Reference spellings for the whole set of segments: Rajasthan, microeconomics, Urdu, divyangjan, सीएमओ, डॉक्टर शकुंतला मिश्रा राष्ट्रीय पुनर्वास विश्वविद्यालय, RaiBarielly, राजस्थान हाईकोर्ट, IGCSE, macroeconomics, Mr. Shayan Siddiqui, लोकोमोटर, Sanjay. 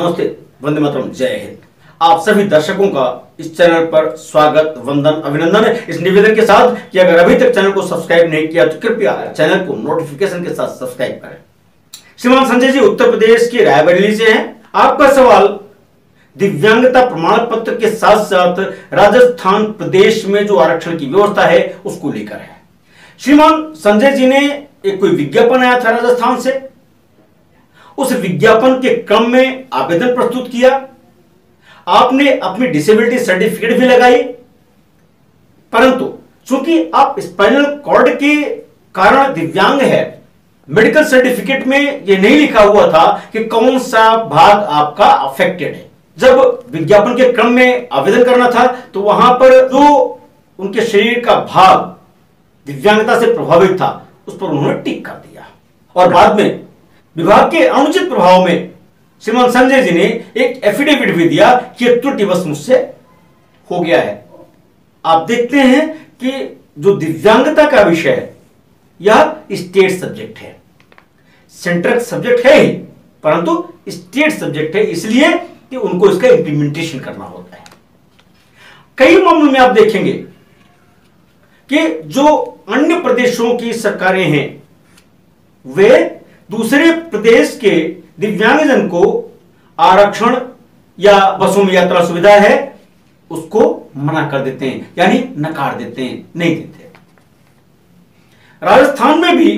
नमस्ते, वंदे मातरम, जय हिंद। आप सभी दर्शकों का इस चैनल पर स्वागत, वंदन, अभिनंदन है। इस निवेदन के साथ कि अगर अभी तक चैनल को सब्सक्राइब नहीं किया तो कृपया चैनल को नोटिफिकेशन के साथ सब्सक्राइब करें। श्रीमान संजय जी उत्तर प्रदेश के रायबरेली से हैं। आपका सवाल, दिव्यांगता प्रमाण पत्र के साथ साथ राजस्थान प्रदेश में जो आरक्षण की व्यवस्था है उसको लेकर है। श्रीमान संजय जी ने एक कोई विज्ञापन आया था राजस्थान से, उस विज्ञापन के क्रम में आवेदन प्रस्तुत किया, आपने अपनी डिसेबिलिटी सर्टिफिकेट भी लगाई, परंतु चूंकि आप स्पाइनल कॉर्ड के कारण दिव्यांग है, मेडिकल सर्टिफिकेट में यह नहीं लिखा हुआ था कि कौन सा भाग आपका अफेक्टेड है। जब विज्ञापन के क्रम में आवेदन करना था तो वहां पर जो उनके शरीर का भाग दिव्यांगता से प्रभावित था उस पर उन्होंने टिक कर दिया और बाद में विभाग के अनुचित प्रभाव में श्रीमान संजय जी ने एक एफिडेविट भी दिया कि यह त्रुटिवश मुझसे हो गया है। आप देखते हैं कि जो दिव्यांगता का विषय है यह स्टेट सब्जेक्ट है, सेंट्रल सब्जेक्ट है ही, परंतु स्टेट सब्जेक्ट है इसलिए कि उनको इसका इंप्लीमेंटेशन करना होता है। कई मामलों में आप देखेंगे कि जो अन्य प्रदेशों की सरकारें हैं वे दूसरे प्रदेश के दिव्यांगजन को आरक्षण या बसों में यात्रा सुविधा है उसको मना कर देते हैं, यानी नकार देते हैं, नहीं देते। राजस्थान में भी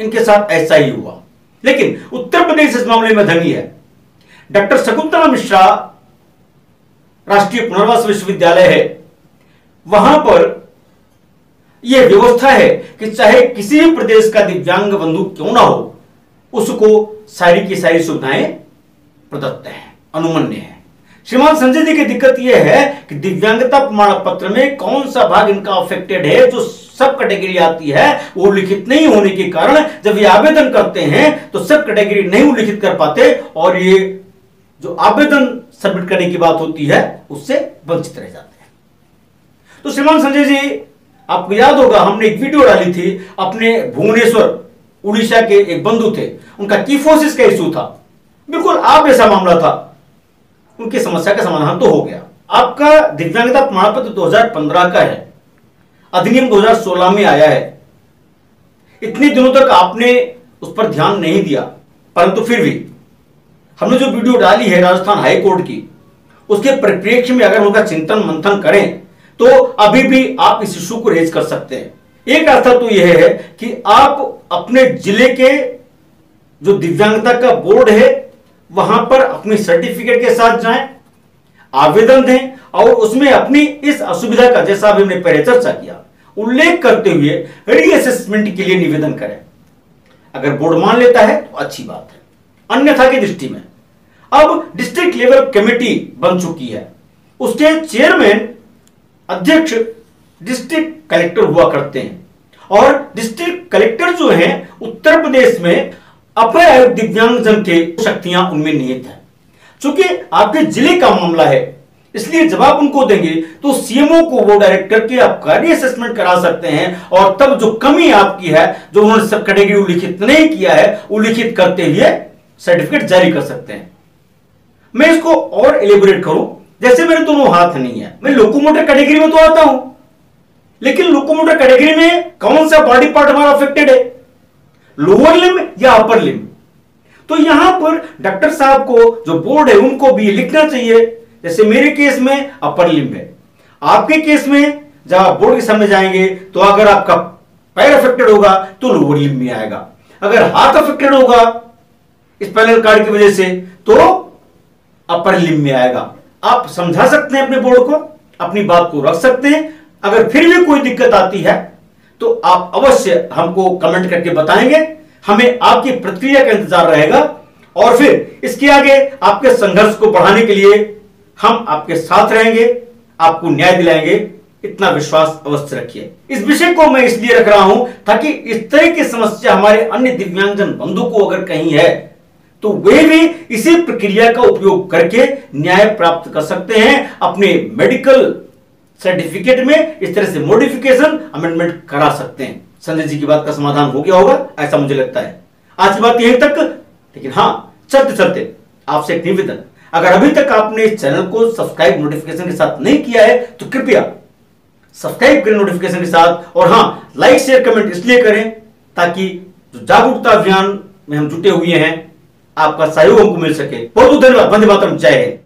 इनके साथ ऐसा ही हुआ, लेकिन उत्तर प्रदेश इस मामले में धनी है। डॉक्टर शकुंतला मिश्रा राष्ट्रीय पुनर्वास विश्वविद्यालय है, वहां पर यह व्यवस्था है कि चाहे किसी भी प्रदेश का दिव्यांग बंधु क्यों ना हो उसको सारी की सारी सुविधाएं प्रदत्त है, अनुमन्य है। श्रीमान संजय जी की दिक्कत यह है कि दिव्यांगता प्रमाण पत्र में कौन सा भाग इनका अफेक्टेड है जो सब कैटेगरी आती है वो उल्लिखित नहीं होने के कारण जब ये आवेदन करते हैं तो सब कैटेगरी नहीं उल्लिखित कर पाते और ये जो आवेदन सबमिट करने की बात होती है उससे वंचित रह जाते हैं। तो श्रीमान संजय जी आपको याद होगा हमने एक वीडियो डाली थी, अपने भुवनेश्वर उड़ीसा के एक बंधु थे, उनका टिफोसिस का इशू था, बिल्कुल आप जैसा मामला था, उनकी समस्या का समाधान तो हो गया। आपका दिव्यांगता प्रमाण पत्र 2015 का है, अधिनियम 2016 में आया है, इतने दिनों तक आपने उस पर ध्यान नहीं दिया, परंतु फिर भी हमने जो वीडियो डाली है राजस्थान हाईकोर्ट की उसके परिप्रेक्ष्य में अगर उनका चिंतन मंथन करें तो अभी भी आप इस इशू को रेज कर सकते हैं। एक रास्ता तो यह है कि आप अपने जिले के जो दिव्यांगता का बोर्ड है वहां पर अपने सर्टिफिकेट के साथ जाएं, आवेदन दें और उसमें अपनी इस असुविधा का, जैसा अभी हमने पहले चर्चा किया, उल्लेख करते हुए रीअसेसमेंट के लिए निवेदन करें। अगर बोर्ड मान लेता है तो अच्छी बात है, अन्यथा की दृष्टि में अब डिस्ट्रिक्ट लेवल कमेटी बन चुकी है, उसके चेयरमैन अध्यक्ष डिस्ट्रिक्ट कलेक्टर हुआ करते हैं और डिस्ट्रिक्ट कलेक्टर जो हैं उत्तर प्रदेश में अपर आयु दिव्यांगजन के शक्तियां उनमें निहित है। चूंकि आपके जिले का मामला है इसलिए जब आप उनको देंगे तो सीएमओ को वो डायरेक्ट करके आपका रीअसेसमेंट करा सकते हैं और तब जो कमी आपकी है जो उन्होंने सब कैटेगरी उल्लिखित नहीं किया है उल्लिखित करते हुए सर्टिफिकेट जारी कर सकते हैं। मैं इसको और एलिबोरेट करूं, जैसे मेरे दोनों हाथ नहीं है, मैं लोकोमोटर कैटेगरी में तो आता हूं, लेकिन लोकोमोटर कैटेगरी में कौन सा बॉडी पार्ट हमारा अफेक्टेड है, लोअर लिम्ब या अपर लिम्ब। तो यहां पर डॉक्टर साहब को जो बोर्ड है उनको भी लिखना चाहिए, जैसे मेरे केस में अपर लिम्ब है, आपके केस में जब आप बोर्ड के सामने जाएंगे तो अगर आपका पैर अफेक्टेड होगा तो लोअर लिम्ब में आएगा, अगर हाथ अफेक्टेड होगा इस पैनल कार्ड की वजह से तो अपर लिम्ब में आएगा। आप समझा सकते हैं अपने बोर्ड को, अपनी बात को रख सकते हैं, अगर फिर भी कोई दिक्कत आती है तो आप अवश्य हमको कमेंट करके बताएंगे, हमें आपकी प्रतिक्रिया का इंतजार रहेगा और फिर इसके आगे आपके संघर्ष को बढ़ाने के लिए हम आपके साथ रहेंगे, आपको न्याय दिलाएंगे, इतना विश्वास अवश्य रखिए। इस विषय को मैं इसलिए रख रहा हूं ताकि इस तरह की समस्या हमारे अन्य दिव्यांगजन बंधु को अगर कहीं है तो वे भी इसी प्रक्रिया का उपयोग करके न्याय प्राप्त कर सकते हैं, अपने मेडिकल सर्टिफिकेट में इस तरह से मॉडिफिकेशन अमेंडमेंट करा सकते हैं। संजय जी की बात का समाधान हो गया होगा ऐसा मुझे लगता है। आज की बात यहीं तक, लेकिन हाँ चलते चलते आपसे एक निवेदन, अगर अभी तक आपने इस चैनल को सब्सक्राइब नोटिफिकेशन के साथ नहीं किया है तो कृपया सब्सक्राइब करें नोटिफिकेशन के साथ। और हां, लाइक शेयर कमेंट इसलिए करें ताकि जो जागरूकता अभियान में हम जुटे हुए हैं आपका सहयोग हमको मिल सके। बहुत बहुत धन्यवाद। वंदे मातरम। जय हिंद।